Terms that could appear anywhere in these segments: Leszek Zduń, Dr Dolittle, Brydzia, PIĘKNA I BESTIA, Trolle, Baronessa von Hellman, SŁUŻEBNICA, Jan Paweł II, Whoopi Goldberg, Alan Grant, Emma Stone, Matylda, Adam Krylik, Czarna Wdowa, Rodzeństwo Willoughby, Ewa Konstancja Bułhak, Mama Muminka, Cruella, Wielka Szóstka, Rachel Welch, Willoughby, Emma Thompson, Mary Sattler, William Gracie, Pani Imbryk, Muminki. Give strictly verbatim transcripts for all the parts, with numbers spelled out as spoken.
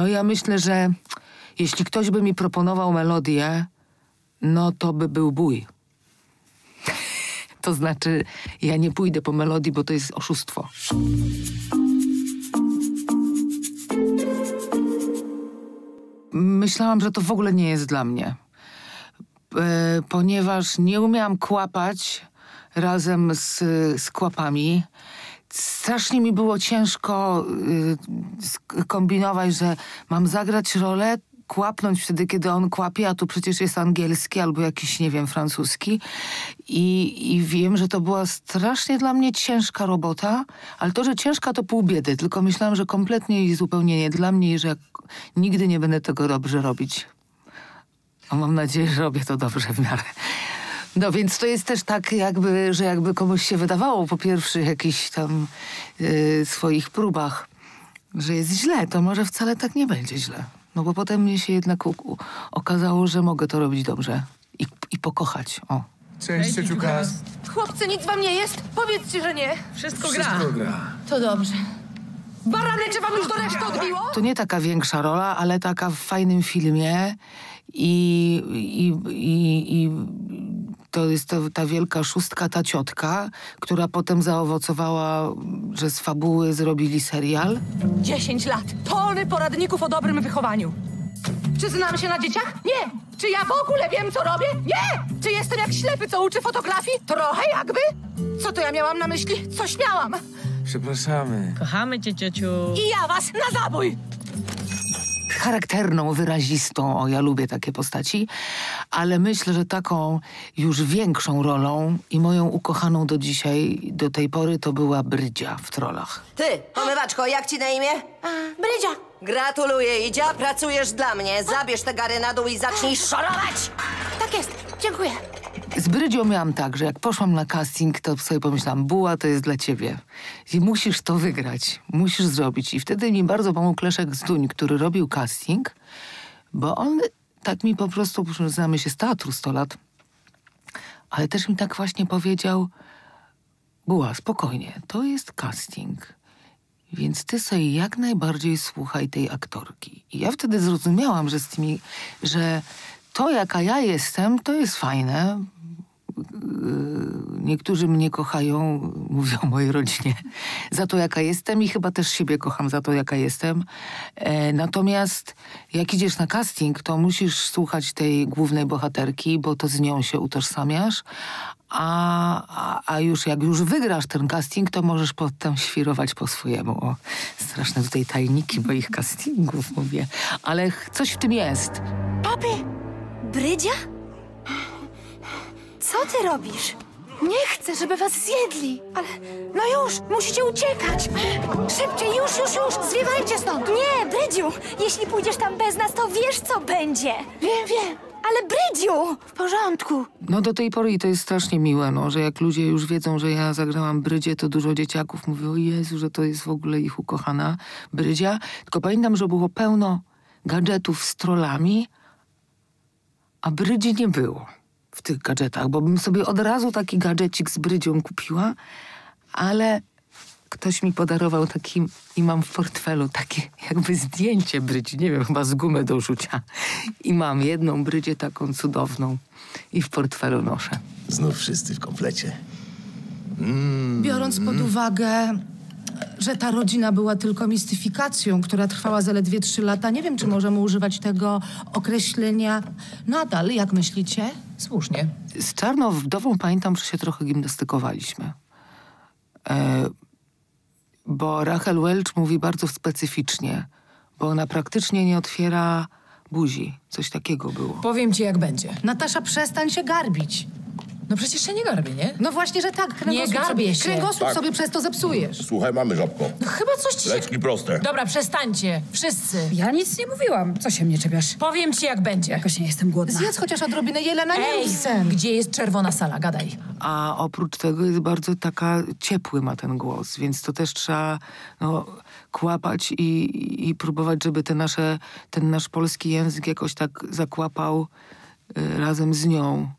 No ja myślę, że jeśli ktoś by mi proponował melodię, no to by był bój. To znaczy, ja nie pójdę po melodii, bo to jest oszustwo. Myślałam, że to w ogóle nie jest dla mnie, e, ponieważ nie umiałam kłapać razem z, z kłapami. Strasznie mi było ciężko y, kombinować, że mam zagrać rolę, kłapnąć wtedy, kiedy on kłapie, a tu przecież jest angielski albo jakiś, nie wiem, francuski. I, i wiem, że to była strasznie dla mnie ciężka robota, ale to, że ciężka, to pół biedy. Tylko myślałam, że kompletnie i zupełnie nie dla mnie i że nigdy nie będę tego dobrze robić. A mam nadzieję, że robię to dobrze w miarę. No więc to jest też tak jakby, że jakby komuś się wydawało po pierwszych jakichś tam yy, swoich próbach, że jest źle, to może wcale tak nie będzie źle. No bo potem mnie się jednak okazało, że mogę to robić dobrze i, i pokochać, o. Cześć, ciociuka. Chłopcy, nic wam nie jest? Powiedzcie, że nie. Wszystko gra. Wszystko gra. To dobrze. Barany, czy wam już do reszty odbiło? To nie taka większa rola, ale taka w fajnym filmie i... i, i, i to jest ta, ta Wielka Szóstka, ta ciotka, która potem zaowocowała, że z fabuły zrobili serial. Dziesięć lat. Tony poradników o dobrym wychowaniu. Czy znam się na dzieciach? Nie. Czy ja w ogóle wiem, co robię? Nie. Czy jestem jak ślepy, co uczy fotografii? Trochę jakby. Co to ja miałam na myśli? Coś miałam. Przepraszamy. Kochamy cię, ciociu. I ja was na zabój. Charakterną, wyrazistą, o ja lubię takie postaci, ale myślę, że taką już większą rolą i moją ukochaną do dzisiaj, do tej pory, to była Brydzia w Trollach. Ty, omywaczko, jak ci na imię? A, Brydzia. Gratuluję, Idzia, pracujesz dla mnie. Zabierz te gary na dół i zacznij szorować. Tak jest, dziękuję. Z Brydzią miałam tak, że jak poszłam na casting, to sobie pomyślałam, Buła, to jest dla ciebie. I musisz to wygrać, musisz zrobić. I wtedy mi bardzo pomógł Leszek Zduń, który robił casting, bo on tak mi po prostu, znamy się z teatru sto lat, ale też mi tak właśnie powiedział, Buła, spokojnie, to jest casting, więc ty sobie jak najbardziej słuchaj tej aktorki. I ja wtedy zrozumiałam, że z tymi, że to, jaka ja jestem, to jest fajne. Niektórzy mnie kochają, mówią o mojej rodzinie, za to, jaka jestem i chyba też siebie kocham za to, jaka jestem. E, natomiast jak idziesz na casting, to musisz słuchać tej głównej bohaterki, bo to z nią się utożsamiasz, a, a, a już jak już wygrasz ten casting, to możesz potem świrować po swojemu. O, straszne tutaj tajniki moich castingów, mówię. Ale coś w tym jest. Papi! Brydzia? Co ty robisz? Nie chcę, żeby was zjedli. Ale no już, musicie uciekać. Szybciej, już, już, już. Zwiewajcie stąd. Nie, Brydziu, jeśli pójdziesz tam bez nas, to wiesz, co będzie. Wiem, wiem. Ale Brydziu! W porządku. No do tej pory i to jest strasznie miłe, no, że jak ludzie już wiedzą, że ja zagrałam Brydzię, to dużo dzieciaków mówi, o Jezu, że to jest w ogóle ich ukochana Brydzia. Tylko pamiętam, że było pełno gadżetów z trollami, a Brydzi nie było w tych gadżetach, bo bym sobie od razu taki gadżecik z Brydzią kupiła, ale ktoś mi podarował taki, i mam w portfelu takie jakby zdjęcie Brydzi, nie wiem, chyba z gumy do rzucia. I mam jedną Brydzię taką cudowną i w portfelu noszę. Znów wszyscy w komplecie. Mm. Biorąc pod uwagę, że ta rodzina była tylko mistyfikacją, która trwała zaledwie trzy lata. Nie wiem, czy możemy używać tego określenia nadal. Jak myślicie? Słusznie. Z Czarną Wdową pamiętam, że się trochę gimnastykowaliśmy. E, bo Rachel Welch mówi bardzo specyficznie, bo ona praktycznie nie otwiera buzi. Coś takiego było. Powiem ci, jak będzie. Natasza, przestań się garbić. No przecież się nie garbię, nie? No właśnie, że tak. Nie garbię się. Kręgosłup tak sobie przez to zepsujesz. Słuchaj, mamy, żabko. No chyba coś ci się... Leczki proste. Dobra, przestańcie. Wszyscy. Ja nic nie mówiłam. Co się mnie czepiasz? Powiem ci, jak będzie. Jakoś nie jestem głodna. Zjedz chociaż odrobinę jelena. Ej, gdzie jest czerwona sala? Gadaj. A oprócz tego jest bardzo taka... Ciepły ma ten głos, więc to też trzeba... No, kłapać i, i próbować, żeby te nasze, ten nasz polski język jakoś tak zakłapał y, razem z nią.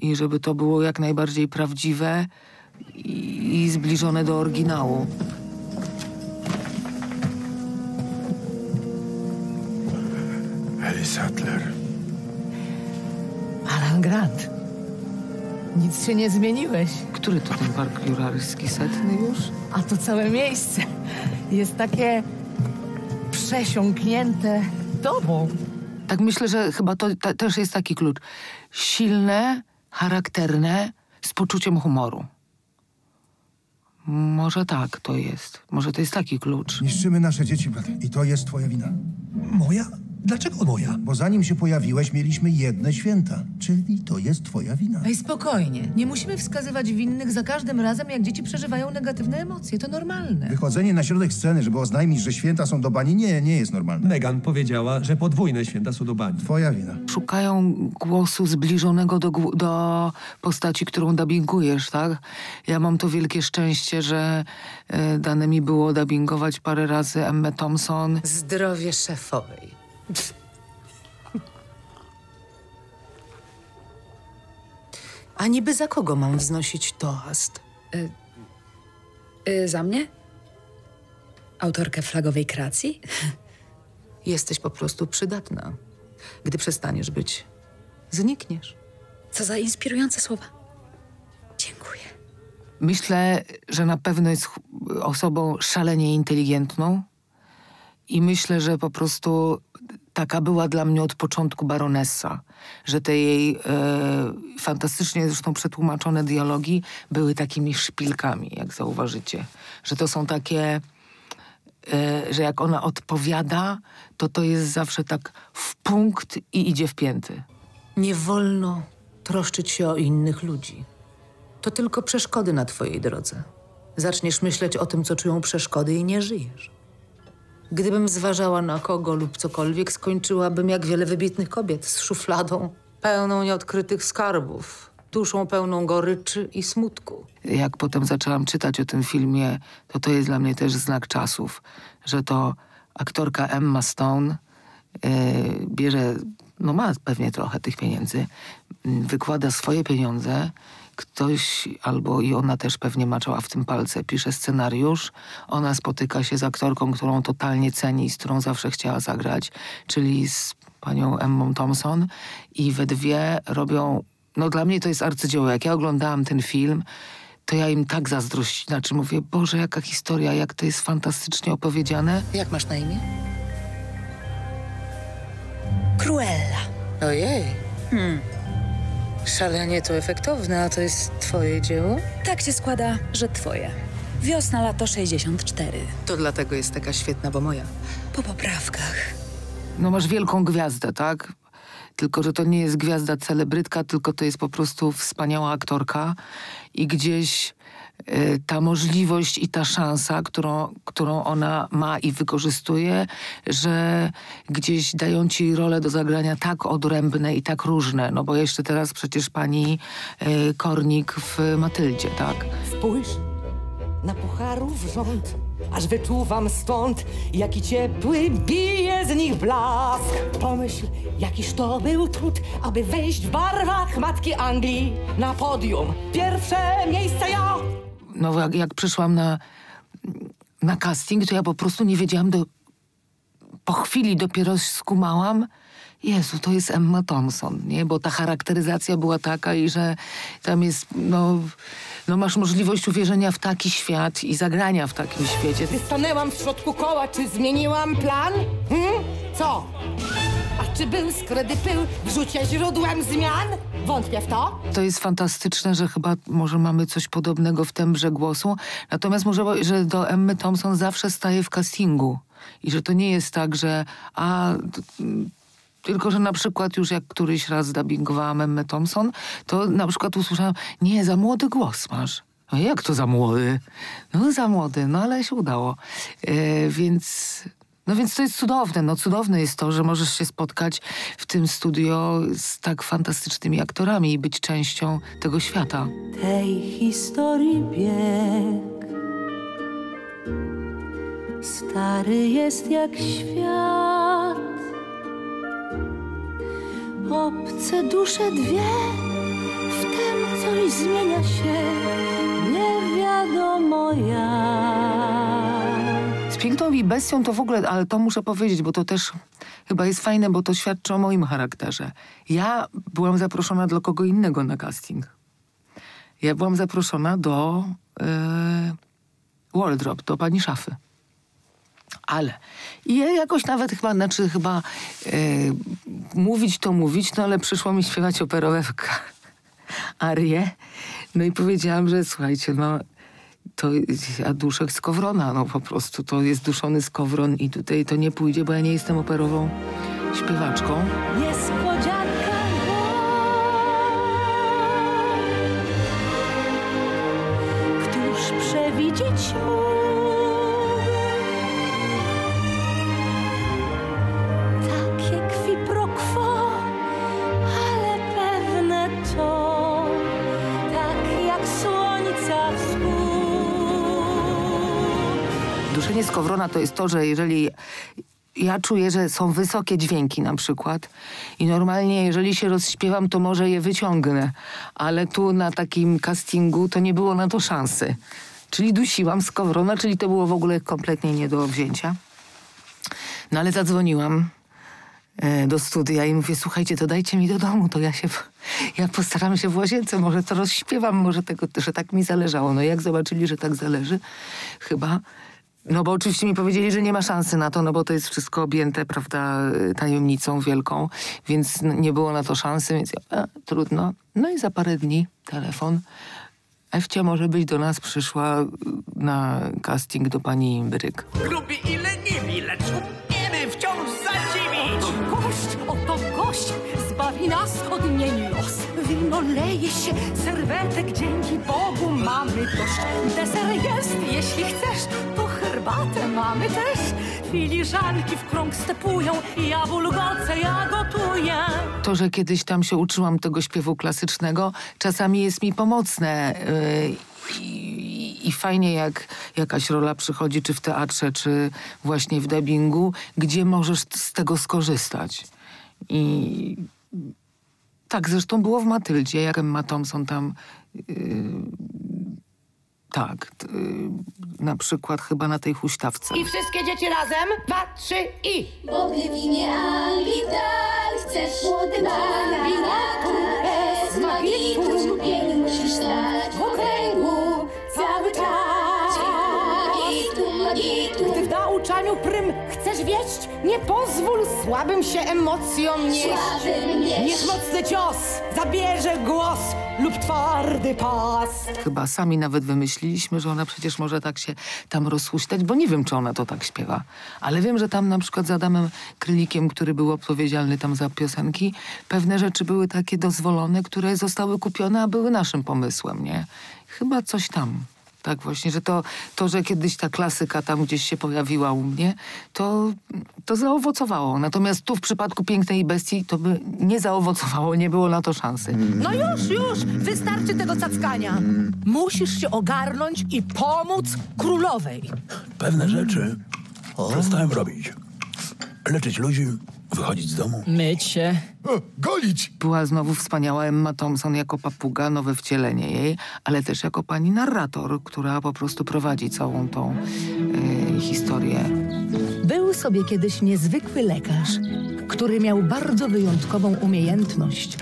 I żeby to było jak najbardziej prawdziwe i zbliżone do oryginału. Mary Sattler. Alan Grant. Nic się nie zmieniłeś. Który to ten park jurarski? Setny już? A to całe miejsce jest takie przesiąknięte dobą. Tak myślę, że chyba to ta, też jest taki klucz. Silne, charakterne, z poczuciem humoru. Może tak to jest. Może to jest taki klucz. Niszczymy nasze dzieci, brat. I to jest twoja wina. Moja? Dlaczego moja? Bo zanim się pojawiłeś, mieliśmy jedne święta. Czyli to jest twoja wina. Ej, spokojnie. Nie musimy wskazywać winnych za każdym razem, jak dzieci przeżywają negatywne emocje. To normalne. Wychodzenie na środek sceny, żeby oznajmić, że święta są do bani, nie, nie jest normalne. Megan powiedziała, że podwójne święta są do bani. Twoja wina. Szukają głosu zbliżonego do, do postaci, którą dubbingujesz, tak? Ja mam to wielkie szczęście, że y, dane mi było dubbingować parę razy Emmę Thompson. Zdrowie szefowej. A niby za kogo mam wznosić toast? Y y za mnie? Autorkę flagowej kreacji? Jesteś po prostu przydatna. Gdy przestaniesz być, znikniesz. Co za inspirujące słowa. Dziękuję. Myślę, że na pewno jest osobą szalenie inteligentną. I myślę, że po prostu taka była dla mnie od początku baronessa, że te jej e, fantastycznie zresztą przetłumaczone dialogi były takimi szpilkami, jak zauważycie. Że to są takie, e, że jak ona odpowiada, to to jest zawsze tak w punkt i idzie w pięty. Nie wolno troszczyć się o innych ludzi. To tylko przeszkody na twojej drodze. Zaczniesz myśleć o tym, co czują przeszkody i nie żyjesz. Gdybym zważała na kogo lub cokolwiek, skończyłabym jak wiele wybitnych kobiet z szufladą pełną nieodkrytych skarbów, duszą pełną goryczy i smutku. Jak potem zaczęłam czytać o tym filmie, to to jest dla mnie też znak czasów, że to aktorka Emma Stone yy, bierze, no ma pewnie trochę tych pieniędzy, yy, wykłada swoje pieniądze. Ktoś, albo i ona też pewnie maczała w tym palce, pisze scenariusz. Ona spotyka się z aktorką, którą totalnie ceni i z którą zawsze chciała zagrać, czyli z panią Emmą Thompson. I we dwie robią... No dla mnie to jest arcydzieło. Jak ja oglądałam ten film, to ja im tak zazdrościłam. Znaczy mówię, Boże, jaka historia, jak to jest fantastycznie opowiedziane. Jak masz na imię? Cruella. Ojej. Hmm. Szalenie to efektowne, a to jest twoje dzieło? Tak się składa, że twoje. Wiosna, lato sześćdziesiąt cztery. To dlatego jest taka świetna, bo moja. Po poprawkach. No masz wielką gwiazdę, tak? Tylko że to nie jest gwiazda celebrytka, tylko to jest po prostu wspaniała aktorka. I gdzieś y, ta możliwość i ta szansa, którą, którą ona ma i wykorzystuje, że gdzieś dają ci role do zagrania tak odrębne i tak różne. No bo jeszcze teraz przecież pani y, Kornik w Matyldzie, tak? Spójrz na pucharów rząd, aż wyczuwam stąd, jaki ciepły bije z nich blask. Pomyśl, jakiż to był trud, aby wejść w barwach matki Anglii na podium. Pierwsze miejsce ja! No jak, jak przyszłam na, na casting, to ja po prostu nie wiedziałam, do, po chwili dopiero skumałam, Jezu, to jest Emma Thompson, nie? Bo ta charakteryzacja była taka i że tam jest, no... No masz możliwość uwierzenia w taki świat i zagrania w takim świecie. Gdy stanęłam w środku koła, czy zmieniłam plan? Hmm? Co? A czy był skredy pył w rzucie źródłem zmian? Wątpię w to. To jest fantastyczne, że chyba może mamy coś podobnego w tembrze głosu. Natomiast może, że do Emmy Thompson zawsze staje w castingu. I że to nie jest tak, że... a Tylko, że na przykład już jak któryś raz dubbingowałam Emmę Thompson, to na przykład usłyszałam, nie, za młody głos masz. A jak to za młody? No za młody, no ale się udało. Yy, więc... No więc to jest cudowne. No cudowne jest to, że możesz się spotkać w tym studio z tak fantastycznymi aktorami i być częścią tego świata. Tej historii bieg stary jest jak świat. Obce dusze dwie, w tym coś zmienia się, nie wiadomo jak. Piękną i Bestią to w ogóle, ale to muszę powiedzieć, bo to też chyba jest fajne, bo to świadczy o moim charakterze. Ja byłam zaproszona dla kogo innego na casting. Ja byłam zaproszona do yy, wardrobe, do pani szafy. Ale i jakoś nawet chyba, znaczy chyba yy, mówić to mówić, no ale przyszło mi śpiewać operowewkę, arię. No i powiedziałam, że słuchajcie, no to ja duszę skowrona, no po prostu to jest duszony skowron i tutaj to nie pójdzie, bo ja nie jestem operową śpiewaczką. Niespodzianka! Któż przewidzieć mógł? Duszenie skowrona to jest to, że jeżeli ja czuję, że są wysokie dźwięki na przykład i normalnie jeżeli się rozśpiewam, to może je wyciągnę, ale tu na takim castingu to nie było na to szansy. Czyli dusiłam skowrona, czyli to było w ogóle kompletnie nie do wzięcia. No ale zadzwoniłam do studia i mówię, słuchajcie, to dajcie mi do domu, to ja się, ja postaram się w łazience, może to rozśpiewam, może tego, że tak mi zależało. No jak zobaczyli, że tak zależy, chyba... No bo oczywiście mi powiedzieli, że nie ma szansy na to, no bo to jest wszystko objęte, prawda, tajemnicą wielką, więc nie było na to szansy, więc e, trudno. No i za parę dni telefon. Ewcia może być do nas przyszła na casting do pani Imbryk. Grubi i leniwi, lecz umiemy wciąż zadziwić. Oto gość, oto gość, zbawi nas od niej los. Wino leje się, serwetek dzięki Bogu mamy dość. Deser jest, jeśli chcesz, to herbatę mamy też. Filiżanki w krąg stepują i ja bulgocę, ja gotuję. To, że kiedyś tam się uczyłam tego śpiewu klasycznego, czasami jest mi pomocne. Yy, i, I fajnie, jak jakaś rola przychodzi, czy w teatrze, czy właśnie w dubbingu, gdzie możesz z tego skorzystać. I... Tak, zresztą było w Matyldzie, jak Emma Thompson tam, yy, tak, yy, na przykład chyba na tej huśtawce. I wszystkie dzieci razem, dwa, trzy i... Bogli w imię Anglii, tak, chcesz młody bala, binatu, bez magitum, piękny krzyżdać w okręgu, cały czas. Magitum, magitum. Gdy w nauczaniu prym chcesz wieść, nie pozwól słabym się emocjom nieść. Niech mocny cios zabierze głos lub twardy pas. Chyba sami nawet wymyśliliśmy, że ona przecież może tak się tam rozhuśtać, bo nie wiem, czy ona to tak śpiewa. Ale wiem, że tam na przykład z Adamem Krylikiem, który był odpowiedzialny tam za piosenki, pewne rzeczy były takie dozwolone, które zostały kupione, a były naszym pomysłem, nie? Chyba coś tam. Tak właśnie, że to, to, że kiedyś ta klasyka tam gdzieś się pojawiła u mnie, to, to zaowocowało. Natomiast tu w przypadku Pięknej i Bestii to by nie zaowocowało, nie było na to szansy. No już, już! Wystarczy tego cackania. Musisz się ogarnąć i pomóc królowej. Pewne rzeczy o. przestałem robić. Leczyć ludzi, wychodzić z domu. Myć się. O, golić! Była znowu wspaniała Emma Thompson jako papuga, nowe wcielenie jej, ale też jako pani narrator, która po prostu prowadzi całą tą y, historię. Był sobie kiedyś niezwykły lekarz, który miał bardzo wyjątkową umiejętność.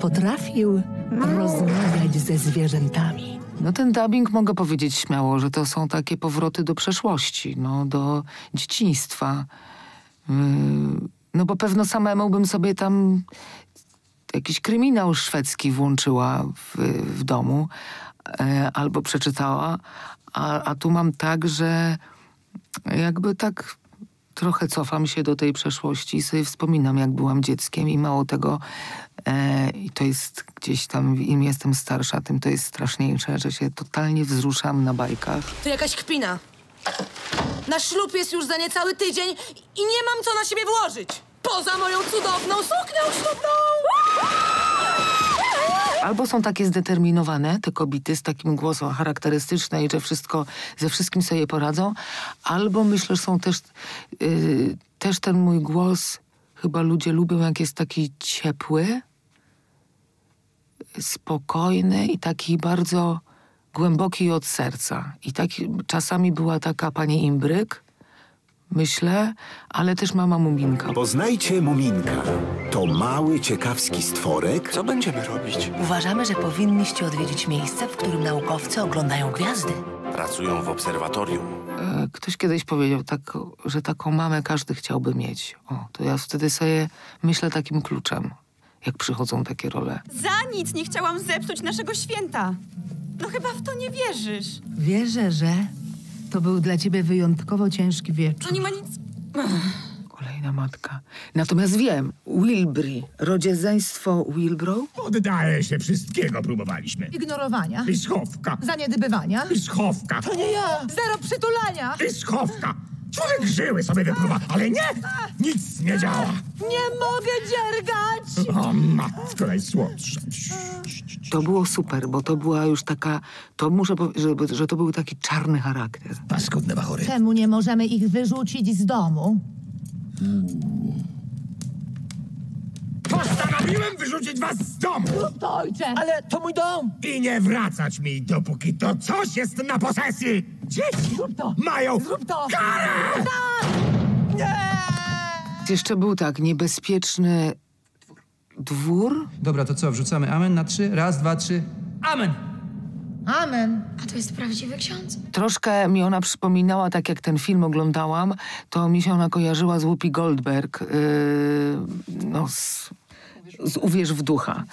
Potrafił rozmawiać ze zwierzętami. No ten dubbing, mogę powiedzieć śmiało, że to są takie powroty do przeszłości, no, do dzieciństwa. No bo pewno samemu bym sobie tam jakiś kryminał szwedzki włączyła w, w domu albo przeczytała, a, a tu mam tak, że jakby tak trochę cofam się do tej przeszłości i sobie wspominam, jak byłam dzieckiem i mało tego, e, i to jest gdzieś tam, im jestem starsza, tym to jest straszniejsze, że się totalnie wzruszam na bajkach. To jakaś kpina. Nasz ślub jest już za niecały tydzień i nie mam co na siebie włożyć. Poza moją cudowną suknią ślubną! Albo są takie zdeterminowane, te kobiety, z takim głosem charakterystycznym i że wszystko, ze wszystkim sobie poradzą, albo myślę, że są też, yy, też ten mój głos, chyba ludzie lubią, jak jest taki ciepły, spokojny i taki bardzo głęboki od serca. I tak, czasami była taka pani Imbryk, myślę, ale też mama Muminka. Poznajcie Muminka. To mały, ciekawski stworek. Co będziemy robić? Uważamy, że powinniście odwiedzić miejsce, w którym naukowcy oglądają gwiazdy. Pracują w obserwatorium. E, ktoś kiedyś powiedział, tak, że taką mamę każdy chciałby mieć. O, to ja wtedy sobie myślę takim kluczem, jak przychodzą takie role. Za nic nie chciałam zepsuć naszego święta. No chyba w to nie wierzysz. Wierzę, że to był dla ciebie wyjątkowo ciężki wieczór. To nie ma nic... Kolejna matka. Natomiast wiem, Willoughby, rodzeństwo Willoughby. Oddaję się, wszystkiego próbowaliśmy. Ignorowania. I schowka. Zaniedbywania. I schowka. To nie ja. Zero przytulania. I schowka. Człowiek żyły sobie wypróba, ale nie! Nic nie działa! Nie mogę dziergać! O matko, najsłodsze. To było super, bo to była już taka... To muszę powiedzieć, że, że to był taki czarny charakter. Paskudne bachory. Czemu nie możemy ich wyrzucić z domu? Postanowiłem wyrzucić was z domu! No, ojcze! Ale to mój dom! I nie wracać mi, dopóki to coś jest na posesji! Dzieci! Zrób to! Mają! Zrób to! Karę! Tak! Nie! Jeszcze był tak niebezpieczny dwór. Dobra, to co? Wrzucamy amen na trzy. Raz, dwa, trzy. Amen! Amen. A to jest prawdziwy ksiądz? Troszkę mi ona przypominała, tak jak ten film oglądałam, to mi się ona kojarzyła z Whoopi Goldberg. Yy, no, z, z Uwierz w ducha.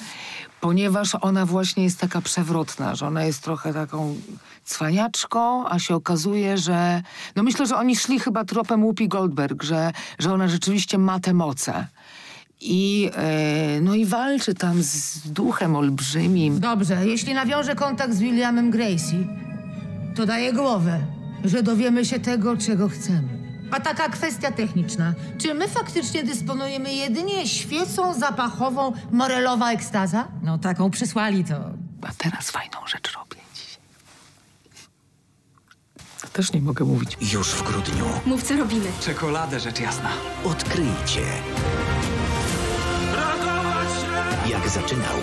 Ponieważ ona właśnie jest taka przewrotna, że ona jest trochę taką cwaniaczką, a się okazuje, że... No myślę, że oni szli chyba tropem Whoopi Goldberg, że, że ona rzeczywiście ma te moce. I, yy, no i walczy tam z duchem olbrzymim. Dobrze, jeśli nawiąże kontakt z Williamem Gracie, to daję głowę, że dowiemy się tego, czego chcemy. A taka kwestia techniczna. Czy my faktycznie dysponujemy jedynie świecą zapachową Morelowa ekstaza? No taką przysłali to. A teraz fajną rzecz robię dziś. Też nie mogę mówić. Już w grudniu. Mów, co robimy. Czekoladę, rzecz jasna. Odkryjcie. Jak zaczynał.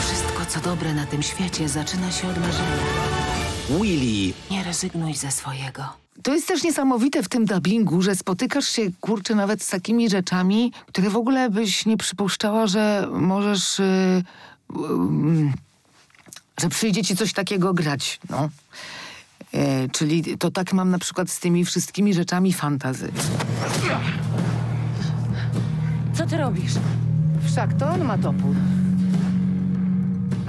Wszystko, co dobre na tym świecie, zaczyna się od marzenia. Willy. Nie rezygnuj ze swojego. To jest też niesamowite w tym dubbingu, że spotykasz się, kurczę, nawet z takimi rzeczami, które w ogóle byś nie przypuszczała, że możesz... Yy, yy, yy, że przyjdzie ci coś takiego grać, no. Yy, czyli to tak mam na przykład z tymi wszystkimi rzeczami fantasy. Co ty robisz? Wszak to on ma topór.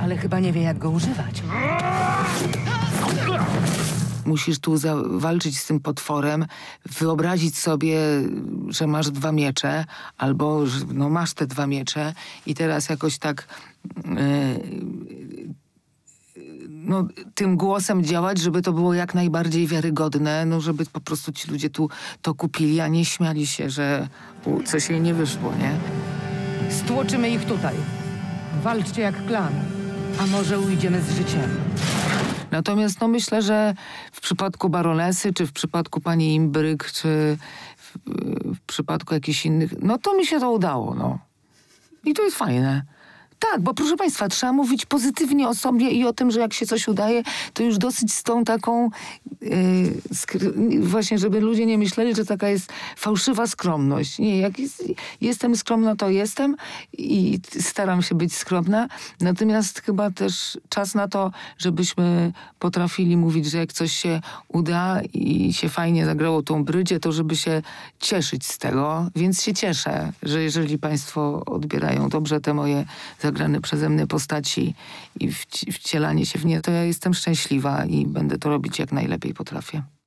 Ale chyba nie wie, jak go używać. Musisz tu walczyć z tym potworem, wyobrazić sobie, że masz dwa miecze, albo że no, masz te dwa miecze i teraz jakoś tak yy, no, tym głosem działać, żeby to było jak najbardziej wiarygodne, no, żeby po prostu ci ludzie tu to kupili, a nie śmiali się, że u, coś jej nie wyszło, nie? Stłoczymy ich tutaj. Walczcie jak klan, a może ujdziemy z życiem. Natomiast no, myślę, że w przypadku baronesy, czy w przypadku pani Imbryk, czy w, w przypadku jakichś innych, no to mi się to udało, no. I to jest fajne. Tak, bo proszę państwa, trzeba mówić pozytywnie o sobie i o tym, że jak się coś udaje, to już dosyć z tą taką... Yy, właśnie, żeby ludzie nie myśleli, że taka jest fałszywa skromność. Nie, jak jest, jestem skromna, to jestem i staram się być skromna. Natomiast chyba też czas na to, żebyśmy potrafili mówić, że jak coś się uda i się fajnie zagrało tą Brydzię, to żeby się cieszyć z tego. Więc się cieszę, że jeżeli państwo odbierają dobrze te moje zagrane przeze mnie postaci i wci- wcielanie się w nie, to ja jestem szczęśliwa i będę to robić jak najlepiej potrafię.